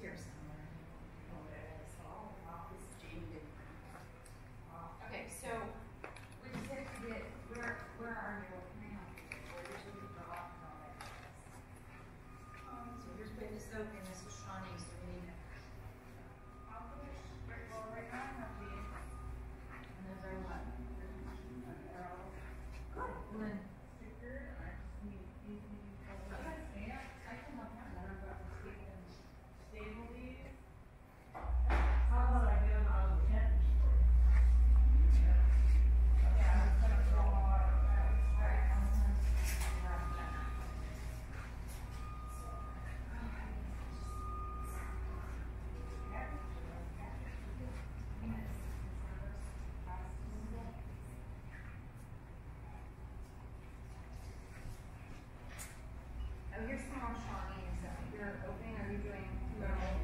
here somewhere. Okay, so we just have to get where are you now? So here's putting the soap in. This is Shawnee, so we need it. And those are what? Good. And then opening, are you doing? No.